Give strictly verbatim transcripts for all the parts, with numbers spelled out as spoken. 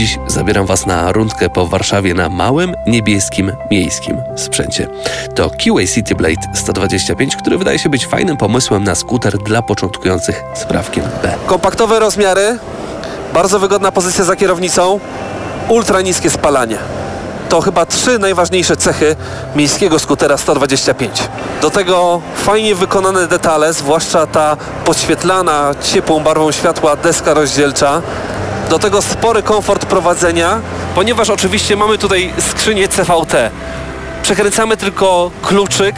dziś zabieram Was na rundkę po Warszawie na małym, niebieskim, miejskim sprzęcie. To Keeway City Blade sto dwadzieścia pięć, który wydaje się być fajnym pomysłem na skuter dla początkujących z prawkiem B. Kompaktowe rozmiary, bardzo wygodna pozycja za kierownicą, ultra niskie spalanie. To chyba trzy najważniejsze cechy miejskiego skutera sto dwadzieścia pięć. Do tego fajnie wykonane detale, zwłaszcza ta podświetlana ciepłą barwą światła deska rozdzielcza. Do tego spory komfort prowadzenia, ponieważ oczywiście mamy tutaj skrzynię C V T. Przekręcamy tylko kluczyk,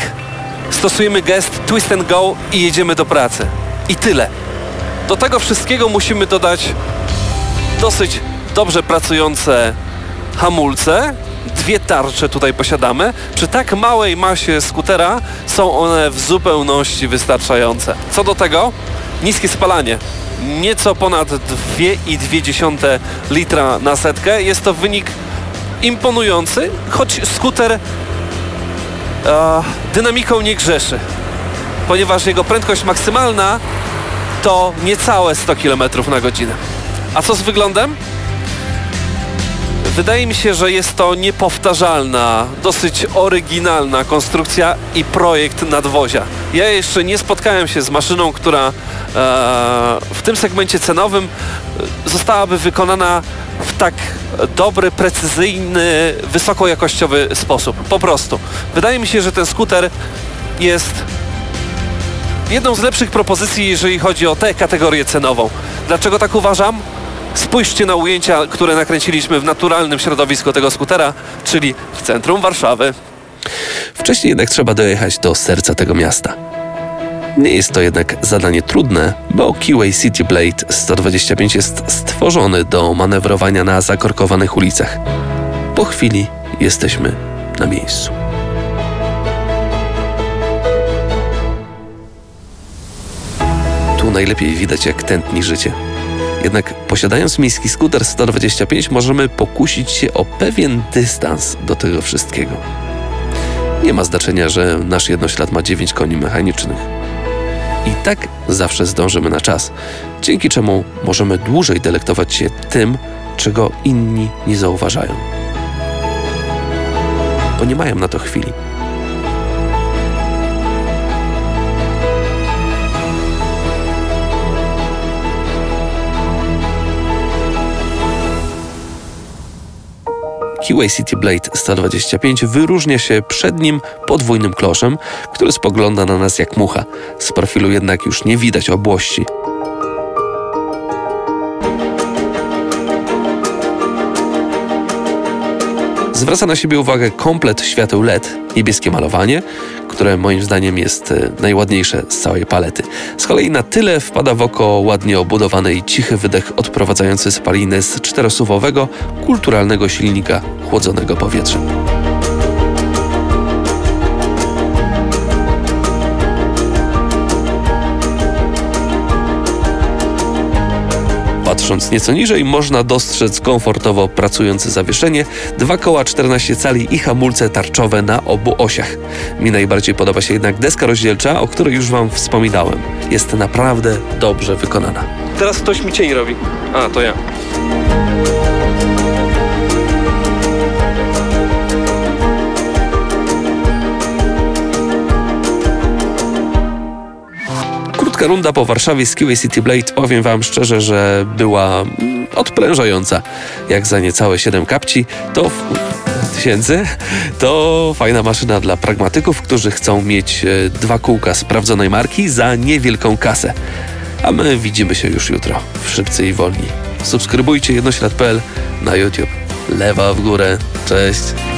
stosujemy gest twist and go i jedziemy do pracy. I tyle. Do tego wszystkiego musimy dodać dosyć dobrze pracujące hamulce. Dwie tarcze tutaj posiadamy. Przy tak małej masie skutera są one w zupełności wystarczające. Co do tego, niskie spalanie. Nieco ponad dwa i dwie dziesiąte litra na setkę. Jest to wynik imponujący, choć skuter e, dynamiką nie grzeszy, ponieważ jego prędkość maksymalna to niecałe sto kilometrów na godzinę. A co z wyglądem? Wydaje mi się, że jest to niepowtarzalna, dosyć oryginalna konstrukcja i projekt nadwozia. Ja jeszcze nie spotkałem się z maszyną, która e, w tym segmencie cenowym zostałaby wykonana w tak dobry, precyzyjny, wysokojakościowy sposób. Po prostu. Wydaje mi się, że ten skuter jest jedną z lepszych propozycji, jeżeli chodzi o tę kategorię cenową. Dlaczego tak uważam? Spójrzcie na ujęcia, które nakręciliśmy w naturalnym środowisku tego skutera, czyli w centrum Warszawy. Wcześniej jednak trzeba dojechać do serca tego miasta. Nie jest to jednak zadanie trudne, bo Keeway City Blade sto dwadzieścia pięć jest stworzony do manewrowania na zakorkowanych ulicach. Po chwili jesteśmy na miejscu. Tu najlepiej widać, jak tętni życie. Jednak posiadając miejski skuter sto dwadzieścia pięć możemy pokusić się o pewien dystans do tego wszystkiego. Nie ma znaczenia, że nasz jednoślad ma dziewięć koni mechanicznych. I tak zawsze zdążymy na czas, dzięki czemu możemy dłużej delektować się tym, czego inni nie zauważają. Bo nie mają na to chwili. Keeway City Blade sto dwadzieścia pięć wyróżnia się przednim podwójnym kloszem, który spogląda na nas jak mucha. Z profilu jednak już nie widać obłości. Zwraca na siebie uwagę komplet świateł L E D, niebieskie malowanie, które moim zdaniem jest najładniejsze z całej palety. Z kolei na tyle wpada w oko ładnie obudowany i cichy wydech odprowadzający spalinę z czterosuwowego, kulturalnego silnika chłodzonego powietrzem. Patrząc nieco niżej można dostrzec komfortowo pracujące zawieszenie, dwa koła czternaście cali i hamulce tarczowe na obu osiach. Mi najbardziej podoba się jednak deska rozdzielcza, o której już Wam wspominałem. Jest naprawdę dobrze wykonana. Teraz ktoś mi cień robi. A, to ja. Runda po Warszawie z Keeway City Blade, powiem Wam szczerze, że była odprężająca. Jak za niecałe siedem kapci, to w... tysięcy, to fajna maszyna dla pragmatyków, którzy chcą mieć dwa kółka sprawdzonej marki za niewielką kasę. A my widzimy się już jutro w Szybcy i Wolni. Subskrybujcie jednoślad kropka pe el na YouTube. Lewa w górę. Cześć!